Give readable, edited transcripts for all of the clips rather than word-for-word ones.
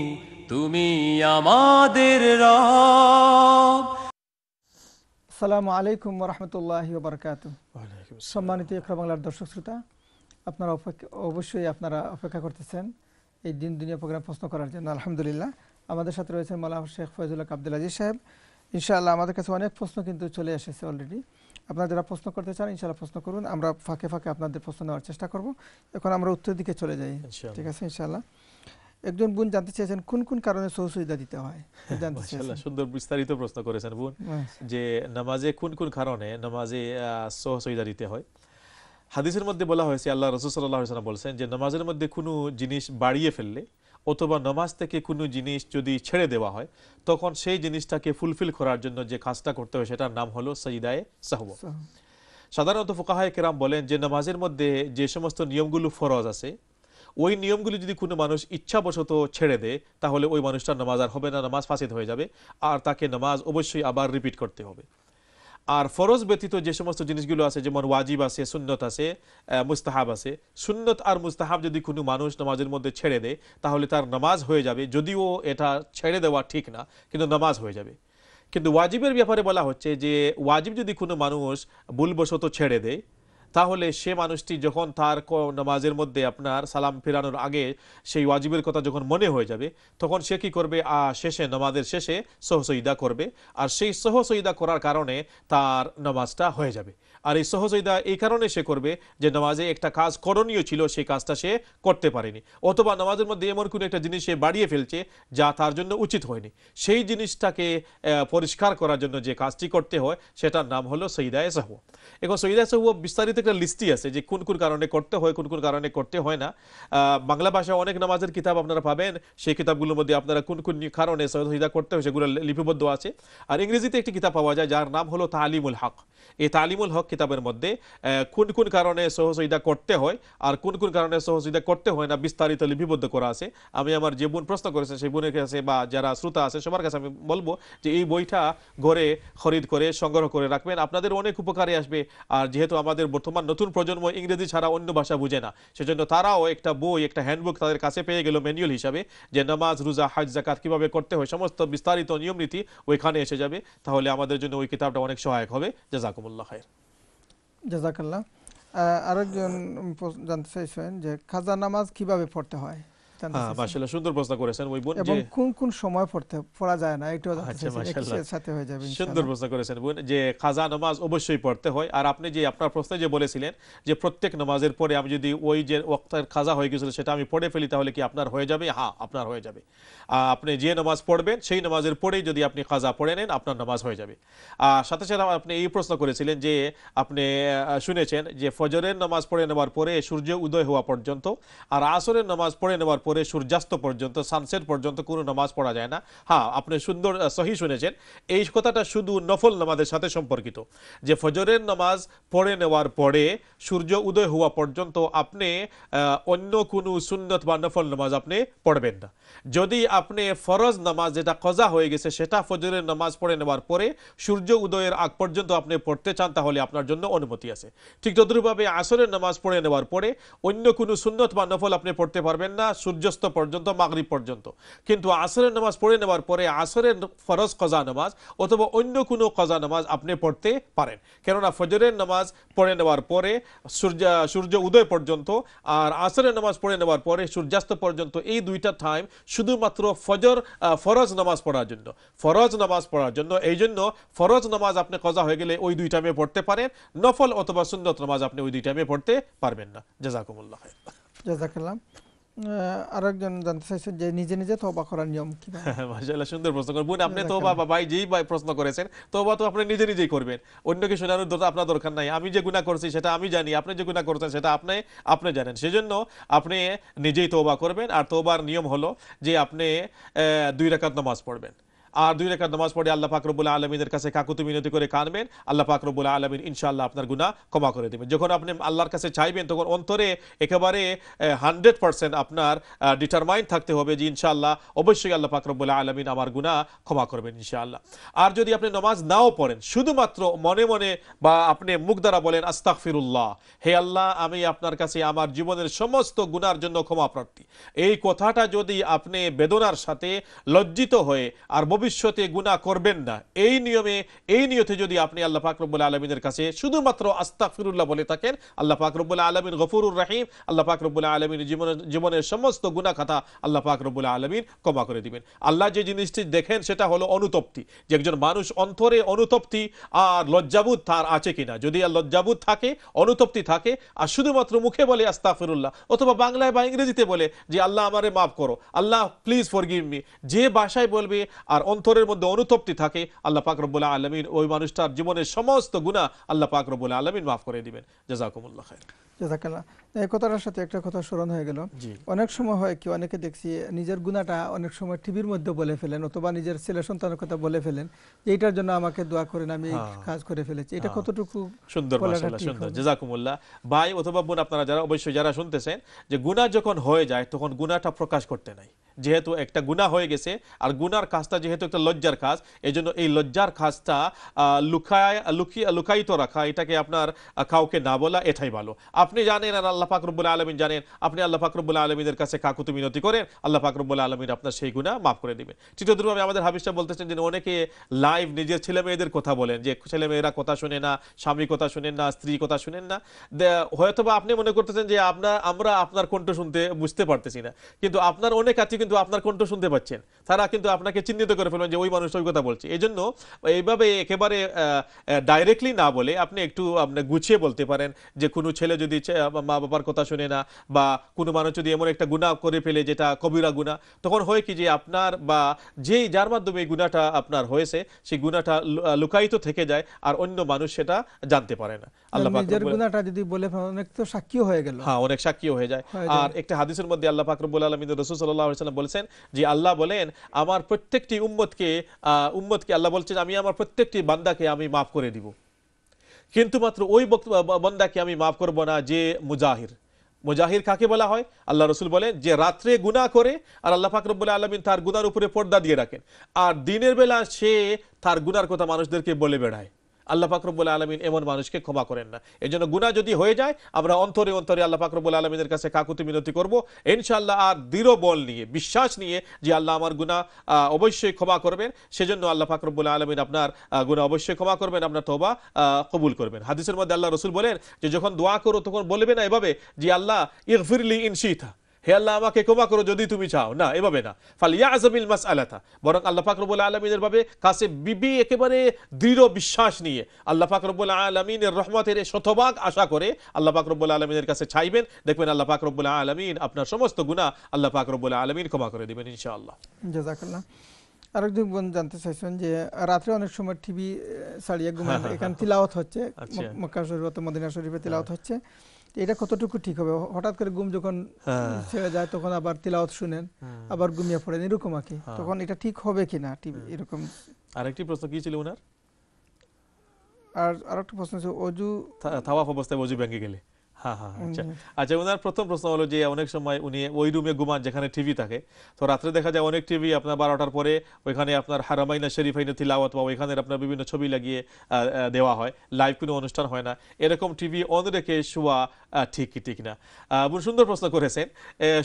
আসসালামু আলাইকুম ওয়া রাহমাতুল্লাহি ওয়া বারাকাতুহু। সম্মানিত ইকরা বাংলার দর্শক শ্রোতা, আপনারা অবশ্যই অপেক্ষা করতেছেন এই দিন দুনিয়া প্রোগ্রাম প্রশ্ন করার জন্য। আলহামদুলিল্লাহ আমাদের সাথে রয়েছেন মাওলানা শেখ ফয়জুল হক আব্দুল আজিজ সাহেব। ইনশাআল্লাহ আমাদের কাছে অনেক প্রশ্ন কিন্তু চলে এসেছে অলরেডি। আপনারা যারা প্রশ্ন করতে চান ইনশাআল্লাহ প্রশ্ন করুন, আমরা ফাঁকে ফাঁকে আপনাদের প্রশ্ন নেওয়ার চেষ্টা করব। এখন আমরা উত্তর দিকে চলে যাই, ঠিক আছে ইনশাআল্লাহ। একজন বোন জানতে চেয়েছেন কোন কোন কারণে সুজদা দিতে হয়, জানতে চেয়েছেন। মাশাআল্লাহ সুন্দর বিস্তারিত প্রশ্ন করেছেন বোন, যে নামাজে কোন কোন কারণে নামাজে সুজদা দিতে হয়। হাদিসের মধ্যে বলা হয়েছে আল্লাহ রাসূল সাল্লাল্লাহু আলাইহি ওয়াসাল্লাম বলেছেন যে নামাজের মধ্যে কোনো জিনিস বাড়িয়ে ফেললে অথবা নামাজ থেকে কোনো জিনিস যদি ছেড়ে দেওয়া হয় তখন সেই জিনিসটাকে ফুলফিল করার জন্য যে কাজটা করতে হয় সেটার নাম হলো সাজদায়ে সাহওয়া। সাধারণত ফুকাহায়ে কেরাম বলেন যে নামাজের মধ্যে যে সমস্ত নিয়মগুলো ফরজ আছে ওই নিয়মগুলো যদি কোনো মানুষ ইচ্ছাবশত ছেড়ে দেয় তাহলে ওই মানুষটার নামাজ আর হবে না, নামাজ ফাসিদ হয়ে যাবে, আর তাকে নামাজ অবশ্যই আবার রিপিট করতে হবে। আর ফরজ ব্যতীত যে সমস্ত জিনিসগুলো আছে, যেমন ওয়াজিব আছে, সুন্নত আছে, মুস্তাহাব আছে, সুন্নত আর মুস্তাহাব যদি কোনো মানুষ নামাজের মধ্যে ছেড়ে দেয় তাহলে তার নামাজ হয়ে যাবে, যদিও এটা ছেড়ে দেওয়া ঠিক না কিন্তু নামাজ হয়ে যাবে। কিন্তু ওয়াজিবের ব্যাপারে বলা হচ্ছে যে ওয়াজিব যদি কোনো মানুষ ভুলবশত ছেড়ে দেয় তাহলে সে মানুষটি যখন তার নামাজের মধ্যে আপনার সালাম ফেরানোর আগে সেই ওয়াজিবের কথা যখন মনে হয়ে যাবে তখন সে কি করবে, শেষে নামাজের শেষে সুজদা করবে, আর সেই সুজদা করার কারণে তার নামাজটা হয়ে যাবে। আর এই সুজদা এই কারণে সে করবে যে নামাজে একটা কাজ করণীয় ছিল সেই কাজটা সে করতে পারেনি, অথবা নামাজের মধ্যে এমন কোনো একটা জিনিস সে বাড়িয়ে ফেলছে যা তার জন্য উচিত হয়নি, সেই জিনিসটাকে পরিষ্কার করার জন্য যে কাজটি করতে হয় সেটার নাম হলো সুজদায়ে সাহওয়া। এখন সুজদায়ে সাহওয়া বিস্তারিত একটা লিস্টই আছে যে কোন কোন কারণে করতে হয় কোন কোন কারণে করতে হয় না। বাংলা ভাষায় অনেক নামাজের কিতাব আপনারা পাবেন, সেই কিতাবগুলোর মধ্যে আপনারা কোন কোন কারণে সুজদা করতে হয় সেগুলো লিপিবদ্ধ আছে। আর ইংরেজিতে একটি কিতাব পাওয়া যায় যার নাম হলো তালিমুল হক। এই তালিমুল হক কিতাবের মধ্যে কোন কোন কারণে সুজদা করতে হয় আর কোন কোন কারণে সুজদা করতে হয় না বিস্তারিত লিপিবদ্ধ করা আছে। আমি আমার যে বোন প্রশ্ন করেছেন সেই বোনের কাছে বা যারা শ্রোতা আছে সবার কাছে আমি বলবো যে এই বইটা ঘরে খরিদ করে সংগ্রহ করে রাখবেন, আপনাদের অনেক উপকারে আসবে। আর যেহেতু আমাদের বর্তমান নতুন প্রজন্ম ইংরেজি ছাড়া অন্য ভাষা বুঝে না, সেজন্য তারাও একটা বই, একটা হ্যান্ডবুক তাদের কাছে পেয়ে গেল ম্যানুয়াল হিসাবে, যে নামাজ, রোজা, হজ, যাকাত কিভাবে করতে হয় সমস্ত বিস্তারিত নিয়ম নীতি ওইখানে এসে যাবে। তাহলে আমাদের জন্য ওই কিতাবটা অনেক সহায়ক হবে। জাযাকুমুল্লাহ খায়ের। জাযাকাল্লাহ। আরেকজন জানতে চাইছেন যে খাজা নামাজ কিভাবে পড়তে হয়। মাশাআল্লাহ সুন্দর প্রশ্ন করেছেন ওই বোন, যে কোন কোন সময় পড়া যায় না এটাও জানতে সাথে হয়ে যাবে। সুন্দর প্রশ্ন করেছেন বোন, যে খাজা নামাজ অবশ্যই পড়তে হয়। আর আপনি যে আপনার প্রশ্নে যে বলেছিলেন যে প্রত্যেক নামাজের পরে আমি যদি ওই যে ওয়াক্তের খাজা হয়ে গিয়েছিল সেটা আমি পড়ে ফেলি তাহলে কি আপনার হয়ে যাবে? হ্যাঁ, আপনার হয়ে যাবে। আপনি যে নামাজ পড়বেন সেই নামাজের পরেই যদি আপনি খাজা পড়ে নেন আপনার নামাজ হয়ে যাবে। আর সাথে সাথে আপনি এই প্রশ্ন করেছিলেন যে আপনি শুনেছেন যে ফজরের নামাজ পড়ে নেওয়ার পরে সূর্য উদয় হওয়া পর্যন্ত আর আসরের নামাজ পড়ে নেওয়ার পরে সূর্যাস্ত পর্যন্ত, সানসেট পর্যন্ত কোনো নামাজ পড়া যায় না। হ্যাঁ, আপনি সুন্দর সহি শুনেছেন। এই কথাটা শুধু নফল নামাজের সাথে সম্পর্কিত, যে ফজরের নামাজ পড়ে নেওয়ার পরে সূর্য উদয় হওয়া পর্যন্ত আপনি অন্য কোনো সুন্নত বা নফল নামাজ আপনি পড়বেন না। যদি আপনি ফরজ নামাজ যেটা কজা হয়ে গেছে সেটা ফজরের নামাজ পড়ে নেওয়ার পরে সূর্য উদয়ের আগ পর্যন্ত আপনি পড়তে চান তাহলে আপনার জন্য অনুমতি আছে। ঠিক তদ্রুপভাবে আসরের নামাজ পড়ে নেওয়ার পরে অন্য কোনো সুন্নত বা নফল আপনি পড়তে পারবেন না সূর্যাস্ত পর্যন্ত, মাগরিব পর্যন্ত। কিন্তু আসরের নামাজ পড়ে নেওয়ার পরে আসরের ফরজ কজা নামাজ অথবা অন্য কোনো কজা নামাজ আপনি পড়তে পারেন, কেননা ফজরের নামাজ পড়ে নেওয়ার পরে সূর্য উদয় পর্যন্ত আর আসরের নামাজ পড়ে নেওয়ার পরে সূর্যাস্ত পর্যন্ত, এই দুইটা টাইম শুধুমাত্র ফরজ নামাজ পড়ার জন্য, ফরজ নামাজ পড়ার জন্য। এই জন্য ফরজ নামাজ আপনি কজা হয়ে গেলে ওই দুই টাইমে পড়তে পারেন, নফল অথবা সুন্নত নামাজ আপনি ওই দুই টাইমে পড়তে পারবেন না। জাযাকুমুল্লাহ খায়ের। জাযাকাল্লাহ। আরেকজন জানতে চাইছেন যে নিজে নিজে তওবা করার নিয়ম কি? মাশাআল্লাহ সুন্দর প্রশ্ন করেন বোন, আপনি তওবা বা ভাই যেই ভাই প্রশ্ন করেছেন তওবা তো আপনি নিজে নিজেই করবেন, অন্যকে শোনানোর দরকার আপনার দরকার নাই। আমি যে গুনাহ করছি সেটা আমি জানি, আপনি যে গুনাহ করছেন সেটা আপনি জানেন, সেজন্য আপনি নিজেই তওবা করবেন। আর তওবার নিয়ম হলো যে আপনি 2 রাকাত নামাজ পড়বেন, আর দুই রাকাত নামাজ পড়ে আল্লাহ পাক রব্বুল আলামিনের কাছে কাকুতি মিনতি করে কাঁদবেন, আল্লাহ পাক রব্বুল আলামিন ইনশাআল্লাহ আপনার গুনাহ ক্ষমা করে দিবেন। যখন আপনি আল্লাহর কাছে চাইবেন তখন অন্তরে একেবারে 100% আপনার ডিটারমাইন থাকতে হবে যে ইনশাআল্লাহ অবশ্যই আল্লাহ পাক রব্বুল আলামিন আমার গুনাহ ক্ষমা করবেন ইনশাআল্লাহ। আর যদি আপনি নামাজ নাও পড়েন, শুধুমাত্র মনে মনে বা আপনি মুখ দ্বারা বলেন আস্তাগফিরুল্লাহ, হে আল্লাহ আমি আপনার কাছে আমার জীবনের সমস্ত গুনার জন্য ক্ষমা প্রার্থী, এই কথাটা যদি আপনি বেদনার সাথে লজ্জিত হয়ে আর ভবিষ্যতে গুনাহ করবেন না এই নিয়মে এই নিয়তে যদি আপনি আল্লাহ পাক রব্বুল আলামিনের কাছে শুধুমাত্র আস্তাগফিরুল্লাহ বলে থাকেন, আল্লাহ পাক রব্বুল আলামিন গফুরুর রহিম, আল্লাহ পাক রব্বুল আলামিন জীবনের সমস্ত গুনাহ খাতা আল্লাহ পাক রব্বুল আলামিন ক্ষমা করে দিবেন। আল্লাহ যে জিনিসটি দেখেন সেটা হলো অনুতপ্তি, যে একজন মানুষ অন্তরে অনুতপ্তি আর লজ্জাবোধ তার আছে কিনা। যদি লজ্জাবোধ থাকে, অনুতপ্তি থাকে আর শুধুমাত্র মুখে বলে আস্তাগফিরুল্লাহ অথবা বাংলায় বা ইংরেজিতে বলে যে আল্লাহ আমারে মাফ করো, আল্লাহ প্লিজ ফরগিভ মি, যে ভাষায় বলবে আর অন্তরের মধ্যে অনুতপ্তি থাকে আল্লাহ পাক রব্বুল আলামিন ওই মানুষটার জীবনের সমস্ত গুনাহ আল্লাহ পাক রব্বুল আলামিন মাফ করে দিবেন। জাযাকুমুল্লাহ খাইর। জাযাকাল্লাহ। এই কথার সাথে একটা কথা স্মরণ হয়ে গেল, অনেক সময় হয় কি অনেকে দেখছি নিজের গুনাহটা অনেক সময় টিভির মধ্যে বলে ফেলেন অথবা নিজের ছেলে সন্তানের কথা বলে ফেলেন যে এটার জন্য আমাকে দোয়া করেন আমি কাজ করে ফেলেছি, এটা কতটুকু সুন্দর মাশাআল্লাহ সুন্দর। জাযাকুমুল্লাহ। ভাই অথবা বোন আপনারা যারা অবশ্যই যারা শুনতেছেন যে গুনাহ যখন হয়ে যায় তখন গুনাহটা প্রকাশ করতে নাই, যেহেতু একটা গুনাহ হয়ে গেছে আর গুনার কাজটা যেহেতু একটা লজ্জার কাজ এজন্য এই লজ্জার কাজটা লুকায়িত রাখা, এটাকে আপনার কাউকে না বলা এটাই ভালো। আপনি জানেন আর আল্লাহ পাক রব্বুল আলামিন জানেন, আপনি আল্লাহ পাক রব্বুল আলামিনের কাছে কাকুতি মিনতি করেন আল্লাহ পাক রব্বুল আলামিন আপনার সেই গুনাহ মাফ করে দিবেন। চিত্রদ্রুপভাবে আমাদের হাবিবটা বলতেছেন যে অনেকে লাইভ নিজের ছেলেমেয়েদের কথা বলেন যে ছেলেমেয়েরা কথা শোনে না, স্বামী কথা শোনেন না, স্ত্রী কথা শোনেন না, হয়তোবা আপনি মনে করতেছেন যে আমরা আপনার কণ্ঠ শুনতে বুঝতে পারতেছি না, কিন্তু আপনার অনেক আছে কিন্তু আপনার কণ্ঠ শুনতে পাচ্ছেন, তারা কিন্তু আপনাকে চিহ্নিত করে ফেলবেন যে ওই মানুষটা ওই কথা বলছে। এই জন্য এইভাবে একেবারে ডাইরেক্টলি না বলে আপনি একটু আপনি গুছিয়ে বলতে পারেন যে কোনো ছেলে যদি মা বাবার কথা শোনে না বা কোনো মানুষ যদি এমন একটা গুনাহ করে ফেলে যেটা কবিরা গুনাহ, তখন হয় কি যে আপনার বা যার মাধ্যমে এই গুনাহটা আপনার হয়েছে সেই গুনাহটা লুকায়িত থেকে যায় আর অন্য মানুষ সেটা জানতে পারে না। আল্লাহ পাক নিজের গুনাহটা যদি বলে অনেক তো সাক্ষী হয়ে গেল, হ্যাঁ অনেক সাক্ষী হয়ে যায়। আর একটা হাদিসের মধ্যে আল্লাহ পাক রব্বুল আলামিন রাসূল সাল্লাল্লাহু আলাইহি বলেছেন যে আল্লাহ বলেন আমার প্রত্যেকটি উম্মতকে আল্লাহ বলছেন আমি আমার প্রত্যেকটি বান্দাকে আমি মাফ করে দিব, কিন্তু মাত্র ওই বান্দাকে আমি মাফ করব না যে মুজাহির। মুজাহির কাকে বলা হয়? আল্লাহ রাসূল বলেন যে রাতে গুনাহ করে আর আল্লাহ পাক রব্বুল আলামিন তার গুনার উপরে পর্দা দিয়ে রাখেন আর দিনের বেলা সে তার গুনার কথা মানুষদেরকে বলে বেড়ায়, আল্লাহ পাক রব্বুল আলামিন এমন মানুষকে ক্ষমা করেন না। এজন্য গুনাহ যদি হয়ে যায় আমরা অন্তরে অন্তরে আল্লাহ পাক রব্বুল আলামিনের কাছে কাকুতি মিনতি করব ইনশাআল্লাহ, আর দৃঢ় বল নিয়ে বিশ্বাস নিয়ে যে আল্লাহ আমার গুনাহ অবশ্যই ক্ষমা করবেন, সেজন্য আল্লাহ পাক রব্বুল আলামিন আপনার গুনাহ অবশ্যই ক্ষমা করবেন, আপনার তওবা কবুল করবেন। হাদিসের মধ্যে আল্লাহ রাসূল বলেন যে যখন দোয়া করো তখন বলবে না এভাবে যে আল্লাহ ইগফিরলি ইনশিতা, হে আল্লাহ আমাকে ক্ষমা করো যদি তুমি চাও, না এভাবে না, ফালিয়াজমিল মাসআলাতা, বরং আল্লাহ পাক রব্বুল আলামিনের ভাবে কাছে বিবি একেবারে দৃঢ় বিশ্বাস নিয়ে আল্লাহ পাক রব্বুল আলামিনের রহমতের শতভাগ আশা করে আল্লাহ পাক রব্বুল আলামিনের কাছে চাইবেন, দেখবেন আল্লাহ পাক রব্বুল আলামিন আপনার সমস্ত গুনাহ আল্লাহ পাক রব্বুল আলামিন ক্ষমা করে দিবেন ইনশাআল্লাহ। জাযাকাল্লাহ। আরেকজন বোন জানতে চাইছেন যে রাতে অনেক সময় টিভি সারিয়া ঘুমান, এখানে তিলাওয়াত হচ্ছে মক্কা শরীফ ও মদিনা শরীফে তিলাওয়াত হচ্ছে, এটা কতটুকু ঠিক হবে? হঠাৎ করে ঘুম যখন ছেড়ে যায় তখন আবার তিলাওয়াত শুনেন আবার ঘুমিয়ে পড়েন এরকম আঁকি, তখন এটা ঠিক হবে কিনা টিভি এরকম? আরেকটি প্রশ্ন কি ছিল ওনার? আর আরেকটা প্রশ্ন ছিল ওযু তাওয়াফ অবস্থায় ওযু ভেঙে গেলে। হ্যাঁ হ্যাঁ আচ্ছা আচ্ছা। ওনার প্রথম প্রশ্ন হলো যে অনেক সময় উনি ওই রুমে ঘুমান যেখানে টিভি থাকে, তো রাত্রে দেখা যায় অনেক টিভি আপনার 12টার পরে ওইখানে আপনার হারামাইনা শরীফাইনা তিলাওয়াত বা ওইখানে আপনার বিভিন্ন ছবি লাগিয়ে দেওয়া হয়, লাইভ কোনো অনুষ্ঠান হয় না, এরকম টিভি অন রেখে শোয়া ঠিক না? সুন্দর প্রশ্ন করেছেন।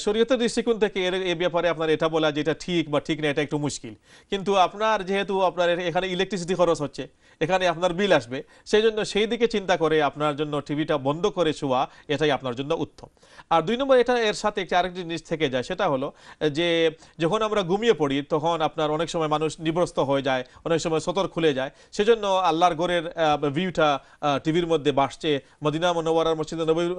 শরীয়তের দৃষ্টিকোণ থেকে এ ব্যাপারে আপনার এটা বলা যে এটা ঠিক বা ঠিক না এটা একটু মুশকিল, কিন্তু আপনার যেহেতু আপনার এখানে ইলেকট্রিসিটি খরচ হচ্ছে, এখানে আপনার বিল আসবে, সেই জন্য সেই দিকে চিন্তা করে আপনার জন্য টিভিটা বন্ধ করে শোয়া এটাই আপনার জন্য উত্তম। আর দুই নম্বর এটা এর সাথে একটা আরেকটি জিনিস থেকে যায়, সেটা হলো যে যখন আমরা ঘুমিয়ে পড়ি তখন আপনার অনেক সময় মানুষ নিবস্ত হয়ে যায়, অনেক সময় সতর খুলে যায়, সেজন্য আল্লাহর ঘরের ভিউটা টিভির মধ্যে বাসছে, মদিনা মুনাওয়ারার মসজিদে নববীর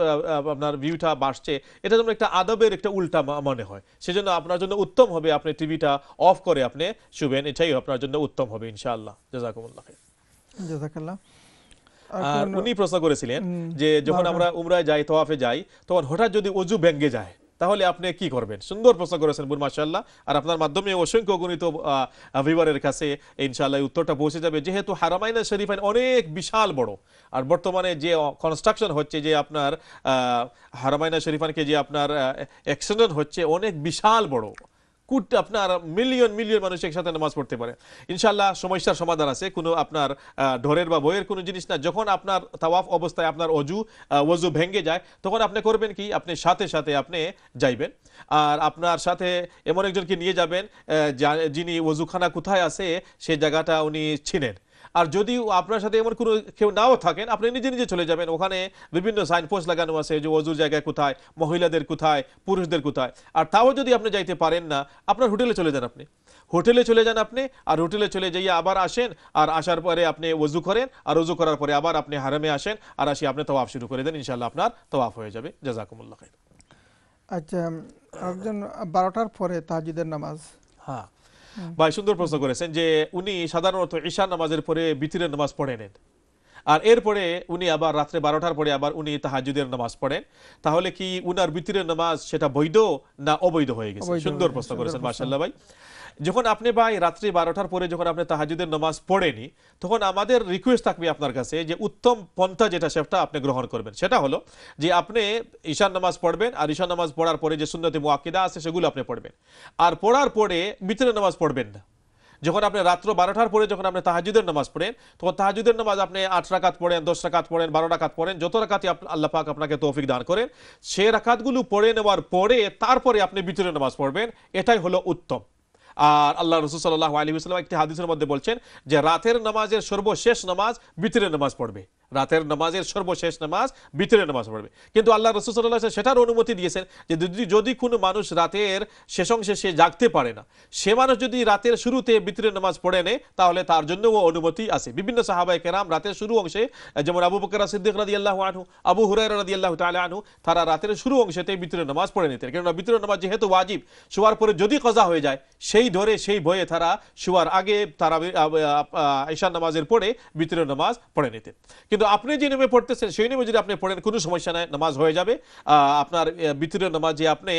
আপনার ভিউটা বাসছে, এটা যেমন একটা আদবের একটা উল্টা মনে হয়, সেজন্য আপনার জন্য উত্তম হবে আপনি টিভিটা অফ করে আপনি শুবেন, এটাই আপনার জন্য উত্তম হবে ইনশাআল্লাহ। জাযাকুমুল্লাহ খাইর। জাযাকাল্লাহ। আর উনি প্রশ্ন করেছিলেন যে যখন আমরা উমরায় যাই, তওয়াফে যাই, তখন হঠাৎ যদি ওযু ভেঙ্গে যায় তাহলে আপনি কি করবেন সুন্দর প্রশ্ন করেছেন বুর মাশাআল্লাহ আর আপনার মাধ্যমে অসংখ্য গণিত ভিউয়ারের কাছে ইনশাআল্লাহ উত্তরটা পৌঁছে যাবে যেহেতু হারামাইন শরীফাইন অনেক বিশাল বড় আর বর্তমানে যে কনস্ট্রাকশন হচ্ছে যে আপনার হারামাইন শরীফাইনকে যে আপনার এক্সটেনশন হচ্ছে অনেক বিশাল বড় कुट अपना मिलियन मिलियन मानुष एक साथ नमाज़ पढ़ते पारे इंशाल्लाह समस्यार समाधान आछे कोनो आपनार ढोरेर बा बोयेर कोनो जिनिस ना जखन आपनार तावाफ अवस्थाय आपनार वजू भेंगे जाए तखन आपनि करबेन कि आपनि साथे साथे आपनि जाइबेन और आपनार साथे एमन एकजनके निये जाबेन जिनि वजूखाना कोथाय आछे सेई जायगाटा उनि चिनेन और जदि आपनार साथे एमन कोनो केउ नाओ थाकेन आपनि निजे निजे चले जाबेन ओखाने विभिन्न साइन पोस्ट लागानो आछे जे वजुर जायगा कोथाय महिलादेर कोथाय पुरुषदेर कोथाय और ताओ जदि आपनि जाइते पारेन ना आपनार होटेले चले जान आपनि होटेले चले जान आपनि और होटेले चले जाइए आबार आसेन और आसार परे आपनि वजू करें और वजू करार परे आबार आपनि हारेमे आसेन और आसि आपनि तवाफ शुरू करे देन इंशाल्लाह आपनार तवाफ हये जाबे जजाकुमुल्लाह खैर अच्छा एकजन 12টার পরে তাহাজ্জুদের নামাজ हाँ ভাই সুন্দর প্রশ্ন করেছেন যে উনি সাধারণত ঈশা নামাজের পরে বিতরের নামাজ পড়েন আর এরপরে উনি আবার রাতে 12টার পরে আবার উনি তাহাজ্জুদের নামাজ পড়েন তাহলে কি উনার বিতরের নামাজ সেটা বৈধ না অবৈধ হয়ে গেছে সুন্দর প্রশ্ন করেছেন মাশাআল্লাহ ভাই যখন আপনি ভাই রাতে 12টার পরে যখন আপনি তাহাজ্জুদের নামাজ পড়েনি তখন আমাদের রিকোয়েস্ট থাকবে আপনার কাছে যে উত্তম পন্থা যেটা সেটা আপনি গ্রহণ করবেন সেটা হলো যে আপনি ঈশা নামাজ পড়বেন আর ঈশা নামাজ পড়ার পরে যে সুন্নতে মুআক্কিদা আছে সেগুলো আপনি পড়বেন আর পড়ার পরে বিতরের নামাজ পড়বেন না যখন আপনি রাত 12টার পরে যখন আপনি তাহাজ্জুদের নামাজ পড়েন তখন তাহাজ্জুদের নামাজ আপনি 8 রাকাত পড়েন 10 রাকাত পড়েন 12 রাকাত পড়েন যত রাকাতই আল্লাহ পাক আপনাকে তৌফিক দান করেন সেই রাকাতগুলো পড়ে নেওয়ার পরে তারপরে আপনি বিতরের নামাজ পড়বেন এটাই হলো উত্তম আর আল্লাহ রাসূল সাল্লাল্লাহু আলাইহি ওয়াসাল্লাম একটি হাদিসের মধ্যে বলেন যে রাতের নামাজের সর্বশেষ নামাজ বিতরের নামাজ পড়বে রাতের নামাজের সর্বশেষ নামাজ বিতরের নামাজ পড়বে কিন্তু আল্লাহ রাসূল সাল্লাল্লাহু আলাইহি ওয়াসাল্লাম সেটার অনুমতি দিয়েছেন যে যদি কোনো মানুষ রাতের শেষ অংশে সে জাগতে পারে না সে মানুষ যদি রাতের শুরুতে বিতরের নামাজ পড়ে নেয় তাহলে তার জন্যও অনুমতি আছে বিভিন্ন সাহাবায়ে কেরাম রাতের শুরু অংশে যেমন আবু বকর সিদ্দিক রাদিয়াল্লাহু আনহু আবু হুরায়রা রাদিয়াল্লাহু তাআলা আনহু তারা রাতের শুরু অংশেতেই বিতরের নামাজ পড়ে নিতেন কারণ বিতরের নামাজ যেহেতু ওয়াজিব শোয়ার পরে যদি কজা হয়ে যায় সেই ধরে সেই ভয়ে তারা শোয়ার আগে তারা ঈশা নামাজের পরে বিতরের নামাজ পড়ে নিতেন तो अपने जे नियमे पढ़ते से नियमे जो अपनी पढ़ें कोनो समस्या नहीं नमाज हो जाए आपनार बितरेर नमाजे आपने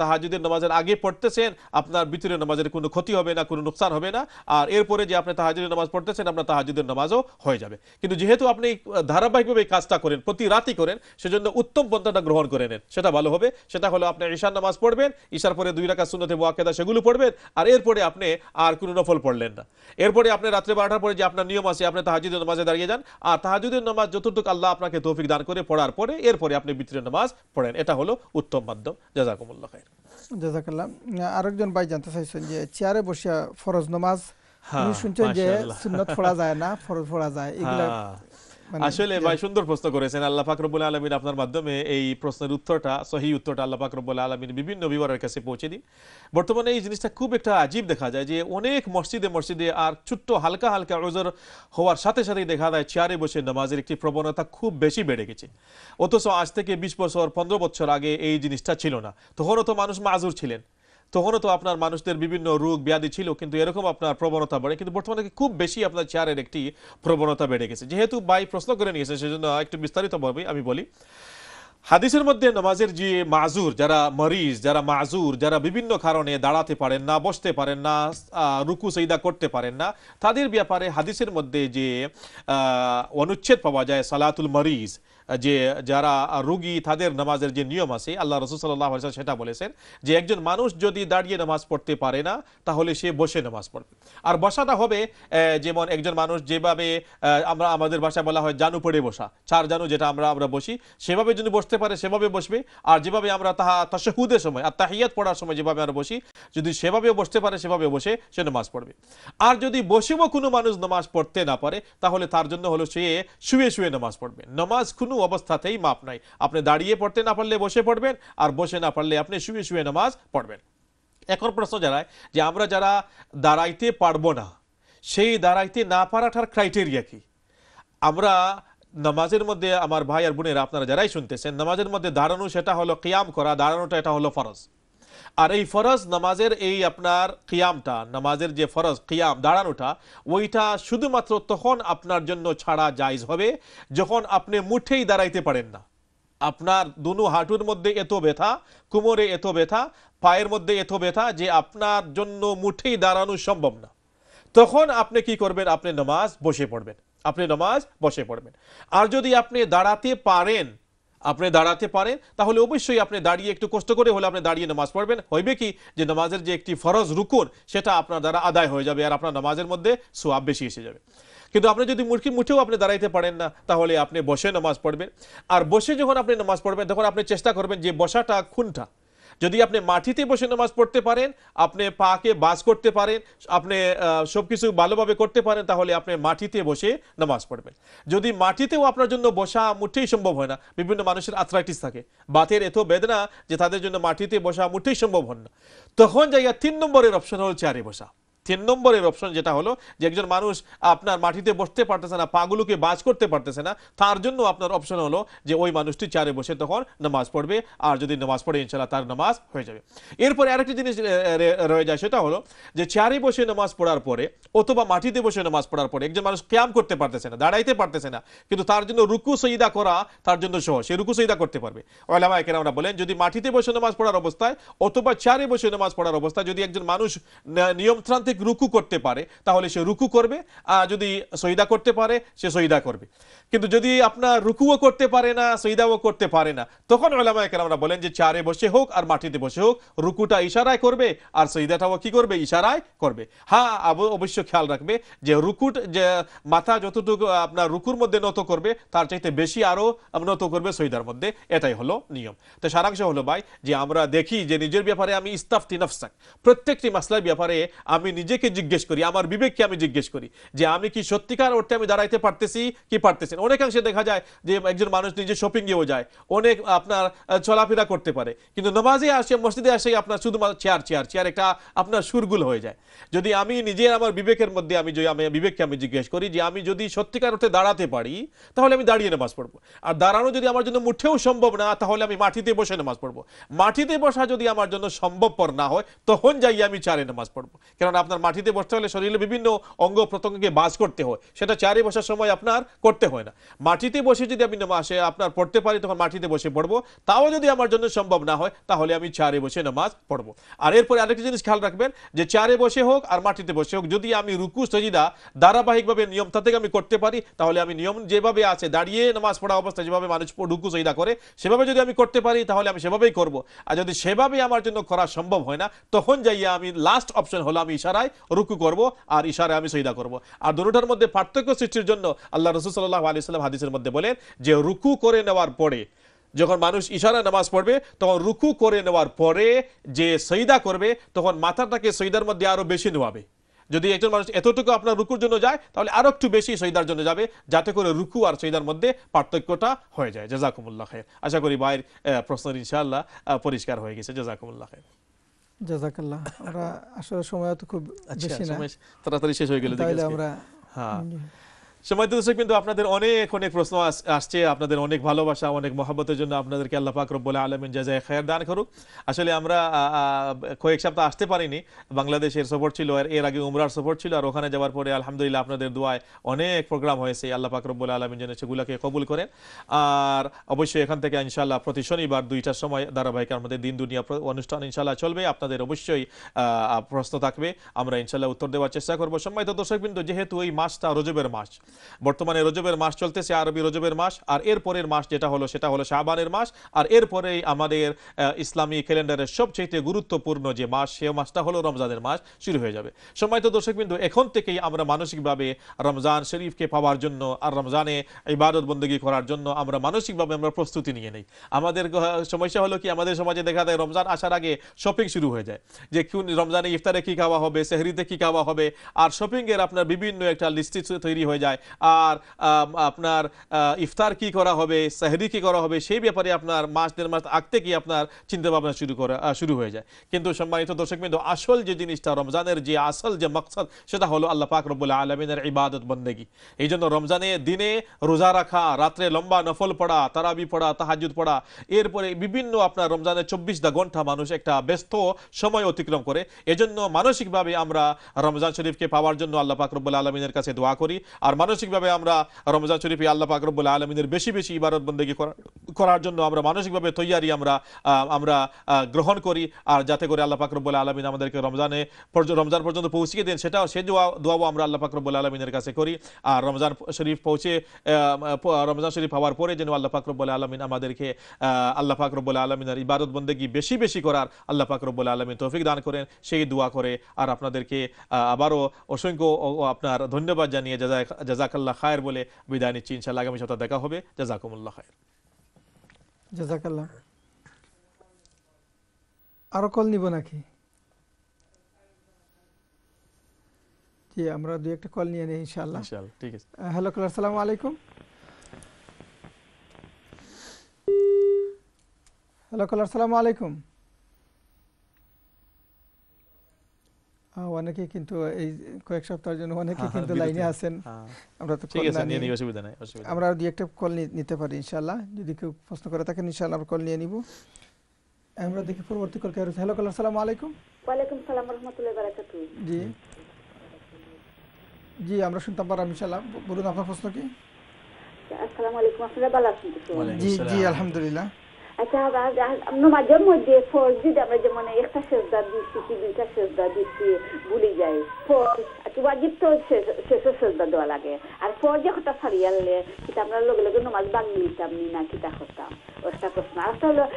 ताहाजुदेर नमाजेर आगे पढ़ते हैं आपनार बितरेर नमाजेर कोनो क्षति होबे ना कोनो नुकसान होबे ना और एरपर जो आपने ताहाजुदेर नमाज पढ़ते हैं आपनार ताहाजुदेर नमाजो हो जाए किन्तु जेहेतु आपनी धाराबाहिकभावे काजटा करें प्रति राति करें सेजन्य उत्तम पन्थाटा ग्रहण करे नेन सेटा भालो होबे सेटा हलो आपनि ईशार नामाज पढ़बेन ईशार परे दुई राकात सुन्नते मुआक्केदा सेगुलो पढ़बेन और एरपर आपनि आर कोनो नफल पढ़लेन ना एरपर आपनि रात्रे 12टार परे जे आपनार नियम आछे आपनि ताहाजुदेर नामाजे दाड़िये जान आर তাহাজ্জুদের নামাজ যতটুক আল্লাহ আপনাকে তৌফিক দান করে পড়ার পরে এরপরে আপনি বিতরের নামাজ পড়েন এটা হলো উত্তম মাধ্যম জাযাকুমুল্লাহ খাইর জাযাকাল্লাহ আরেকজন ভাই জানতে চাইছেন যে চেয়ারে বসে ফরজ নামাজ উনি শুনছেন যে সুন্নাত পড়া যায় না ফরজ পড়া যায় এগুলা আসলে ভাই সুন্দর প্রশ্ন করেছেন আল্লাহ পাক রব্বুল আলামিন আপনার মাধ্যমে এই প্রশ্নের উত্তরটা সহি উত্তরটা আল্লাহ পাক রব্বুল আলামিন বিভিন্ন ভিউয়ারের কাছে পৌঁছে দিন বর্তমানে এই জিনিসটা খুব একটা আজীব দেখা যায় যে অনেক মসজিদে মসজিদে আর ছোট হালকা হালকা উযর হওয়ার সাথে সাথে দেখা যায় চেয়ারে বসে নামাজের একটি প্রবণতা খুব বেশি বেড়ে গেছে অথচ আজ থেকে 20 বছর 15 বছর আগে এই জিনিসটা ছিল না তখনও তো মানুষ মাজুর ছিলেন তখনও তো আপনার মানুষদের বিভিন্ন রোগ ব্যাধি ছিল কিন্তু এরকম আপনার প্রবণতা বাড়ে কিন্তু বর্তমানে খুব বেশি আপনার চেয়ারের একটি প্রবণতা বেড়ে গেছে যেহেতু ভাই প্রশ্ন করে নিয়েছে সেজন্য একটু বিস্তারিতভাবে আমি বলি হাদিসের মধ্যে নামাজের যে মাজুর যারা মরিজ যারা মাজুর যারা বিভিন্ন কারণে দাঁড়াতে পারেন না বসতে পারেন না রুকু সাজদা করতে পারেন না তাদের ব্যাপারে হাদিসের মধ্যে যে অনুচ্ছেদ পাওয়া যায় সালাতুল মরিজ যে যারা রোগী তাদের নামাজের যে নিয়ম আছে আল্লাহ রাসূল সাল্লাল্লাহু আলাইহি ওয়াসাল্লাম সেটা বলেছেন যে একজন মানুষ যদি দাঁড়িয়ে নামাজ পড়তে পারে না তাহলে সে বসে নামাজ পড়বে আর বসাটা হবে যেমন একজন মানুষ যেভাবে আমরা আমাদের ভাষায় বলা হয় জানু পড়ে বসা চার জানু যেটা আমরা বসি সেভাবে যদি বসতে পারে সেভাবে বসবে আর যেভাবে আমরা তাশাহুদের সময় আর তাহিয়াত পড়ার সময় যেভাবে আমরা বসি যদি সেভাবেও বসতে পারে সেভাবে বসে সে নামাজ পড়বে আর যদি বসেও কোনো মানুষ নামাজ পড়তে না পারে তাহলে তার জন্য হলো সে শুয়ে শুয়ে নামাজ পড়বে নামাজ কোনো অবস্থাতেই মাপ নাই আপনি দাঁড়িয়ে পড়তে না পারলে বসে পড়বেন আর বসে না পারলে আপনি শুয়ে শুয়ে নামাজ পড়বেন এখন প্রশ্ন জানায় যে আমরা যারা দাঁড়াইতে পারবো না সেই দাঁড়াইতে না পারাটার ক্রাইটেরিয়া কি আমরা নামাজের মধ্যে আমার ভাই আর বোনেরা আপনারা যারাই শুনতেছেন নামাজের মধ্যে দাঁড়ানো সেটা হলো কিয়াম করা দাঁড়ানোটা এটা হলো ফরজ আর এই ফরজ নামাজের এই আপনার কিয়ামটা নামাজের যে ফরজ কিয়াম দাঁড়ানোটা ওইটা শুধুমাত্র তখন আপনার জন্য ছাড়া জায়েজ হবে যখন আপনি মুঠেই দাঁড়াইতে পারেন না আপনার দুনো হাঁটুর মধ্যে এত ব্যথা কোমরে এত ব্যথা পায়ের মধ্যে এত ব্যথা যে আপনার জন্য মুঠেই দাঁড়ানো সম্ভব না তখন আপনি কি করবেন আপনি নামাজ বসে পড়বেন আপনি নামাজ বসে পড়বেন আর যদি আপনি দাঁড়াতে পারেন তাহলে অবশ্যই আপনি দাঁড়িয়ে একটু কষ্ট করে হলে আপনি দাঁড়িয়ে নামাজ পড়বেন হইবে কি যে নামাজের যে একটি ফরজ রুকুন সেটা আপনার দ্বারা আদায় হয়ে যাবে আর আপনার নামাজের মধ্যে সওয়াব বেশি এসে যাবে কিন্তু আপনি যদি মুঠেও আপনি দাঁড়াইতে পারেন না তাহলে আপনি বসে নামাজ পড়বেন আর বসে যখন আপনি নামাজ পড়বেন তখন আপনি চেষ্টা করবেন যে বসাটা কোনটা যদি আপনি মাটিতে বসে নামাজ পড়তে পারেন আপনি পাকে বাস করতে পারেন আপনি সবকিছু ভালোভাবে করতে পারেন তাহলে আপনি মাটিতে বসে নামাজ পড়বেন যদি মাটিতেও আপনার জন্য বসা মুঠেই সম্ভব হয় না বিভিন্ন মানুষের আর্থ্রাইটিস থাকে বাতের এত বেদনা যে তাদের জন্য মাটিতে বসা মুঠেই সম্ভব হয় না তখন জায়গা 3 নম্বরের অপশন হলো চেয়ারে বসা 3 নম্বরের অপশন যেটা হলো যে একজন মানুষ আপনার মাটিতে বসতে পারতেছে না পাগুলোকে বাজ করতে পারতেছে না তার জন্য আপনার অপশন হলো যে ওই মানুষটি চেয়ারে বসে তখন নামাজ পড়বে আর যদি নামাজ পড়ে ইনশাআল্লাহ তার নামাজ হয়ে যাবে এরপর আরেকটা জিনিস রয়ে যায় সেটা হলো যে চেয়ারে বসে নামাজ পড়ার পরে অথবা মাটিতে বসে নামাজ পড়ার পরে একজন মানুষ কিয়াম করতে পারতেছে না দাঁড়াইতে পারতেছে না কিন্তু তার জন্য রুকু সিজদা করা তার জন্য সহজ সে রুকু সিজদা করতে পারবে উলামায়ে কেরামরা বলেন যদি মাটিতে বসে নামাজ পড়ার অবস্থায় অথবা চেয়ারে বসে নামাজ পড়ার অবস্থায় যদি একজন মানুষ নিয়মতান্ত্রিক রুকু করতে পারে তাহলে সে রুকু করবে আর যদি সজদা করতে পারে সে সজদা করবে কিন্তু যদি আপনি রুকুও করতে পারে না সজদাও করতে পারে না তখন উলামায়ে কেরামরা বলেন যে চেয়ারে বসে হোক আর মাটিতে বসে হোক রুকুটা ইশারায় করবে আর সজদাটাও কি করবে ইশারায় করবে হ্যাঁ অবশ্য খেয়াল রাখবে যে রুকুট যে মাথা যতটুকু আপনার রুকুর মধ্যে নত করবে তার চাইতে বেশি আরো নত করবে সজদার মধ্যে এটাই হলো নিয়ম তো সারাংশ হলো ভাই যে আমরা দেখি যে নিজের ব্যাপারে আমি ইস্তাফতি নাফসাক প্রত্যেকটি মাসলার ব্যাপারে আমি নিজেকে জিজ্ঞেস করি আমার বিবেককে আমি জিজ্ঞেস করি যে আমি কি সত্যিকার অর্থে আমি দাঁড়াইতে পারতেছি কি পারতেছি না অনেকাংশে দেখা যায় যে একজন মানুষ নিজে শপিং এও যায় অনেক আপনার চলাফেরা করতে পারে কিন্তু নামাজে আসে মসজিদে আসে আপনার শুধু চেয়ার চেয়ার চেয়ার একটা আপনার সুরগুল হয়ে যায় যদি আমি নিজে আমার বিবেকের মধ্যে আমি বিবেককে আমি জিজ্ঞেস করি যে আমি যদি সত্যিকার অর্থে দাঁড়াতে পারি তাহলে আমি দাঁড়িয়ে নামাজ পড়ব আর দাঁড়ানো যদি আমার জন্য মুঠেও সম্ভব না তাহলে আমি মাটিতে বসে নামাজ পড়ব মাটিতে বসা যদি আমার জন্য সম্ভবপর না হয় তখন যাই আমি চেয়ারে নামাজ পড়ব কারণ আপনার মাটিতে বসতে হলে শরীরে বিভিন্ন অঙ্গ প্রত্যঙ্গকে বাজ করতে হয় সেটা চেয়ারে বসার সময় আপনার করতে হয় না মাটিতে বসে যদি আমি নামাজে আপনার পড়তে পারি তখন মাটিতে বসে পড়ব তাও যদি আমার জন্য সম্ভব না হয় তাহলে আমি চেয়ারে বসে নামাজ পড়ব আর এরপরে আরেকটা জিনিস খেয়াল রাখবেন যে চেয়ারে বসে হোক আর মাটিতে বসে হোক যদি আমি রুকু সিজদা ধারাবাহিকভাবে নিয়মতা থেকে আমি করতে পারি তাহলে আমি নিয়ম যেভাবে আছে দাঁড়িয়ে নামাজ পড়া অবস্থায় যেভাবে মানুষ রুকু সিজদা করে সেভাবে যদি আমি করতে পারি তাহলে আমি সেভাবেই করব আর যদি সেভাবে আমার জন্য করা সম্ভব হয় না তখন যাইয়া আমি লাস্ট অপশন হলো আমি ইশারায় রুকু করব আর ইশারায় আমি সিজদা করব আর দুটোর মধ্যে পার্থক্য সৃষ্টির জন্য আল্লাহ রাসূল সাল্লাল্লাহু আলাইহি ওয়াসাল্লাম হাদিসের মধ্যে বলেন যে রুকু করে নেওয়ার পরে যখন মানুষ ইশারা নামাজ পড়বে তখন রুকু করে নেওয়ার পরে যে সিজদা করবে তখন মাথাটাকে সিজদার মধ্যে আরো বেশি নোয়াবে যদি একজন মানুষ এতটুকু আপনার রুকুর জন্য যায় তাহলে আরো একটু বেশি সিজদার জন্য যাবে যাতে করে রুকু আর সিজদার মধ্যে পার্থক্যটা হয়ে যায় জাযাকুমুল্লাহ খায়ের আশা করি ভাইয়ের প্রশ্ন ইনশাআল্লাহ পরিষ্কার হয়ে গেছে জাযাকুমুল্লাহ খায়ের জাযাকাল্লাহ আমরা আসলে সময় তো খুব বেশি না তাড়াতাড়ি শেষ হয়ে গেল তাহলে আমরা হ্যাঁ সম্মানিত দর্শক বিন্দু আপনাদের অনেক অনেক প্রশ্ন আসছে আপনাদের অনেক ভালোবাসা অনেক মহব্বতের জন্য আপনাদেরকে আল্লাহ পাক রব্বুল আলামিন জাযায়ে খায়ের দান করুক আসলে আমরা কয়েক সপ্তাহ আসতে পারিনি বাংলাদেশের সফর ছিল আর এর আগে উমরার সফর ছিল আর ওখানে যাওয়ার পরে আলহামদুলিল্লাহ আপনাদের দোয়ায় অনেক প্রোগ্রাম হয়েছে আল্লাহ পাক রব্বুল আলামিন যেন সেগুলোকে কবুল করেন আর অবশ্যই এখান থেকে ইনশাআল্লাহ প্রতি শনিবার 2টার সময় ধারাবাহিক আমাদের দিন দুনিয়া অনুষ্ঠান ইনশাআল্লাহ চলবে আপনাদের অবশ্যই প্রশ্ন থাকবে আমরা ইনশাআল্লাহ উত্তর দেওয়ার চেষ্টা করব সম্মানিত দর্শক বিন্দু যেহেতু এই মাসটা রজবের মাস বর্তমানে রজবের মাস চলতেছে আরবি রজবের মাস আর এর পরের মাস সেটা হলো শাবানের মাস আর এর পরেই আমাদের ইসলামী ক্যালেন্ডারের সবচেয়ে গুরুত্বপূর্ণ যে মাস সেই মাসটা হলো রমজানের মাস শুরু হয়ে যাবে সম্মানিত দর্শকবৃন্দ এখন থেকেই আমরা মানসিকভাবে রমজান শরীফকে পাওয়ার জন্য আর রমজানে ইবাদত বندگی করার জন্য আমরা মানসিকভাবে আমরা প্রস্তুতি নিয়ে নেই আমাদের সমস্যা হলো কি আমাদের সমাজে দেখা যায় রমজান আসার আগে শপিং শুরু হয়ে যায় যে কোন রমজানে ইফতারে কি খাওয়া হবে সেহরিতে কি খাওয়া হবে আর শপিং এর আপনার বিভিন্ন একটা লিস্ট তৈরি হয়ে যায় আর আপনার ইফতার কি করা হবে সেহরি কি করা হবে সেই ব্যাপারে আপনার মাস দেড় মাস আগে কি আপনার চিন্তা ভাবনা শুরু হয়ে যায় কিন্তু সম্মানিত দর্শকবৃন্দ আসল যে জিনিসটা রমজানের যে আসল যে মকসদ সেটা হলো আল্লাহ পাক রব্বুল আলামিনের ইবাদত বندگی এইজন্য রমজানে দিনে রোজা রাখা রাতে লম্বা নফল পড়া তারাবি পড়া তাহাজ্জুদ পড়া এরপরে বিভিন্ন আপনার রমজানের 24টা ঘন্টা মানুষ একটা ব্যস্ত সময় অতিক্রম করে এজন্য মানসিকভাবে আমরা রমজান শরীফকে পাওয়ার জন্য আল্লাহ পাক রব্বুল আলামিনের কাছে দোয়া করি আর मानसिकভাবে আমরা রমজান শরীফে আল্লাহ পাক রব্বুল আলামিনের বেশি বেশি ইবাদত বندگی করার জন্য আমরা মানসিকভাবে তৈয়ারি আমরা গ্রহণ করি আর যাতে করে আল্লাহ পাক রব্বুল আলামিন আমাদেরকে রমজান পর্যন্ত পৌঁছে দেন সেটা সেই দোয়াও আমরা আল্লাহ পাক রব্বুল আলামিনের কাছে করি আর রমজান শরীফ হওয়ার পরে যেন আল্লাহ পাক রব্বুল আলামিন আমাদেরকে আল্লাহ পাক রব্বুল আলামিনের ইবাদত বندگی বেশি বেশি করার আল্লাহ পাক রব্বুল আলামিন তৌফিক দান করেন সেই দোয়া করে আর আপনাদেরকে আবারো অসংখ্য আপনার ধন্যবাদ জানিয়ে জাযাকাল্লাহ খায়ের বলে বিদায় নিচ্ছি ইনশাআল্লাহ আগামী সপ্তাহে দেখা হবে জাযাকুমুল্লাহ খায়ের জাযাকাল্লাহ আর কল নিব নাকি জি আমরা দুই একটা কল নিয়ে নেই ইনশাআল্লাহ ইনশাআল্লাহ ঠিক আছে হ্যালো কলার আসসালামু আলাইকুম হ্যালো কলার আসসালামু আলাইকুম অনেকে কিন্তু এই কয়েক সপ্তাহের জন্য অনেকে কিন্তু লাইনে আছেন আমরা তো ঠিক আছে নিয়ে নিই অসুবিধা নাই অসুবিধা আমরা দুই একটা কল নিতে পারি ইনশাআল্লাহ যদি কেউ প্রশ্ন করে থাকেন ইনশাআল্লাহ আমরা কল নিয়ে নিব আমরা দেখি পরবর্তী কল কে হ্যালো কলার আসসালামু আলাইকুম ওয়া আলাইকুম সালাম ওয়া রাহমাতুল্লাহি ওয়া বারাকাতুহু জি জি আমরা শুনতে পারলাম ইনশাআল্লাহ বলুন আপনার প্রশ্ন কি আসসালামু আলাইকুম আপনারা ভালো আছেন তো জি জি আলহামদুলিল্লাহ अच्छा आज नमाज़ेर मध्य फर्जी दामरे जमाने एक तस्सदा दिसी की दूसरा तस्सदा दिसी भूली जाए फर्ज अच्छा वाजिब तो तस्सदा दो अलग है और फर्ज ये खुदा फरियाल है कि तामरा लोग लोगों नमाज़ बाग नहीं तामनी ना किता खुदा और इसका प्रश्न आज तो लोग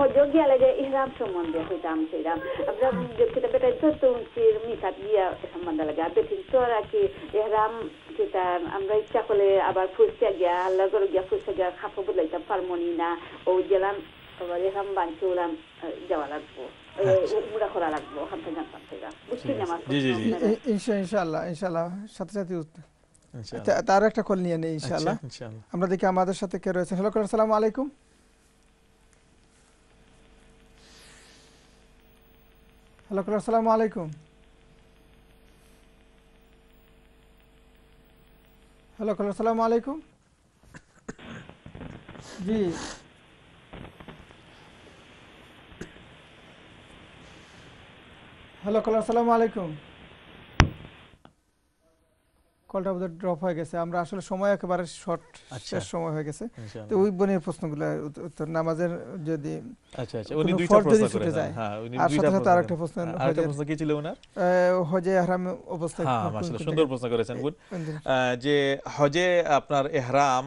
हो जोगी अलग है इहराम सम्बन्ध है इहराम से इहराम अब जब किता बेटा तो उनसे मिसाबिया सम्बन्ध लगा बेटी तो राखी इहराम किता अमरा इच्छा कोले अबार फुस्तिया गया लगर गया फुस्तिया गया खापो बुद्ध लगता परमोनी ना ओ जलाम वाले हम बांचूलाम जवालात बो मुड़ा खोला लग बो हम तो जान पाते जा बुच्ची नमाज़ जी जी जी इंशाल्लाह साथ-साथी उत तारा एक टकोल नहीं है इंशाल्लाह अमरा देखिए आमादर साथे के रोशन हेलो कलर सलाम वालेकुम हेलो कलर सलाम वालेकुम हेलो कलर अस्सलाम वालेकुम जी हेलो कलर अस्सलाम वालेकुम कॉल टा ड्रॉप हो गए से हमरा আসলে সময় একেবারে শর্ট শেষ সময় হয়ে গেছে তো ওই বনের প্রশ্নগুলো উত্তর নামাজের যদি আচ্ছা আচ্ছা উনি দুইটা প্রশ্ন করে হ্যাঁ উনি দুইটা প্রশ্ন আর একটা প্রশ্ন আরেকটা প্রশ্ন কি ছিল ওনার হজে ইহরাম অবস্থায় হ্যাঁ মাশাআল্লাহ সুন্দর প্রশ্ন করেছেন গুড যে হজে আপনার ইহরাম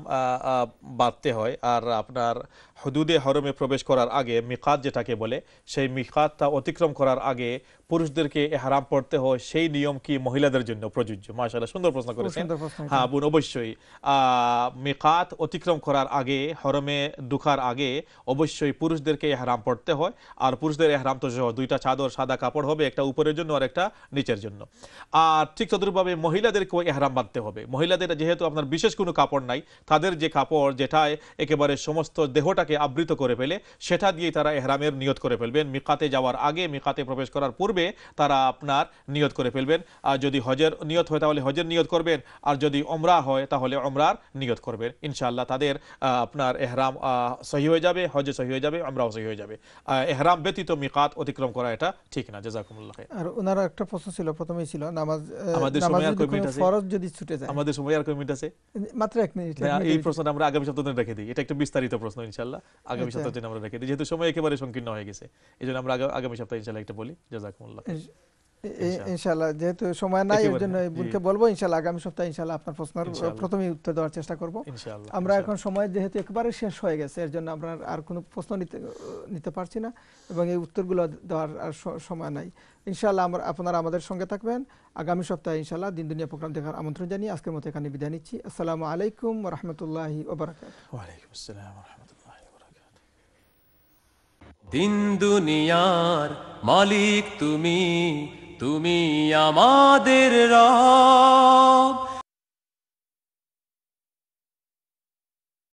বাঁধতে হয় আর আপনার হুদুদে হরমে প্রবেশ করার আগে মিকাত যেটাকে বলে সেই মিকাতটা অতিক্রম করার আগে পুরুষদেরকে ইহরাম পড়তে হয় সেই নিয়ম কি মহিলাদের জন্য প্রযোজ্য মাশাআল্লাহ সুন্দর প্রশ্ন हाँ बुन अवश्य मिकात अतिक्रम करार आगे हरमे ढुकार आगे अवश्य पुरुष के इहराम पड़ते हैं और पुरुष इहराम तो दुईटा चादर सदा कपड़ हो एक ऊपर और एक नीचेर जन्य और ठीक तदनुरूपी महिला इहराम बांधते हैं महिला जेहेतु अपना विशेष कोनो कपड़ नाई तादेर जे कपड़ जेटा एकेबारे समस्त देहटा के आवृत कर फेले सेटा दिए तारा इहरामेर नियत कर फेलबेन मिकाते जावार आगे मिकाते प्रवेश करार पूर्वे तारा आपनार नियत कर फेलबेन और जदि हजेर नियत हय ताहले हजेर नियत कर আর যদি উমরা হয় তাহলে উমরার নিয়ত করবেন ইনশাআল্লাহ তাদের আপনার ইহরাম সহি হয়ে যাবে হজ সহি হয়ে যাবে উমরাও সহি হয়ে যাবে ইহরাম ব্যতীত মিকাত অতিক্রম করা এটা ঠিক না জাযাকুমুল্লাহ খায়ের আর ওনার একটা প্রশ্ন ছিল প্রথমেই ছিল নামাজ আমাদের সময় আর কয় মিনিট আছে ফরজ যদি ছুটে যায় আমাদের সময় আর কয় মিনিট আছে মাত্র 1 মিনিট এই প্রশ্নটা আমরা আগামী সপ্তাহে রেখে দিই এটা একটা বিস্তারিত প্রশ্ন ইনশাআল্লাহ আগামী সপ্তাহে আমরা রেখে দিই যেহেতু সময় একেবারে সংকীর্ণ হয়ে গেছে এইজন্য আমরা আগামী সপ্তাহে ইনশাআল্লাহ একটা বলি জাযাকুমুল্লাহ ইনশাআল্লাহ যেহেতু সময় নাই এর জন্য বলতে বলবো ইনশাআল্লাহ আগামী সপ্তাহে ইনশাআল্লাহ আপনার প্রশ্নের প্রথমেই উত্তর দেওয়ার চেষ্টা করব ইনশাআল্লাহ আমরা এখন সময় যেহেতু একবারে শেষ হয়ে গেছে এর জন্য আমরা আর কোনো প্রশ্ন নিতে পারছি না এবং এই উত্তরগুলো দেওয়ার আর সময় নাই ইনশাআল্লাহ আপনারা আমাদের সঙ্গে থাকবেন আগামী সপ্তাহে ইনশাআল্লাহ দিন দুনিয়া প্রোগ্রাম দেখার আমন্ত্রণ জানিয়ে আজকের মতো এখানে বিদায় নিচ্ছি আসসালামু আলাইকুম ওয়া রাহমাতুল্লাহি ওয়া বারাকাতুহু ওয়া আলাইকুম আসসালাম ওয়া রাহমাতুল্লাহি ওয়া বারাকাতুহু দিন দুনিয়ার মালিক তুমি তুমি আমাদের রব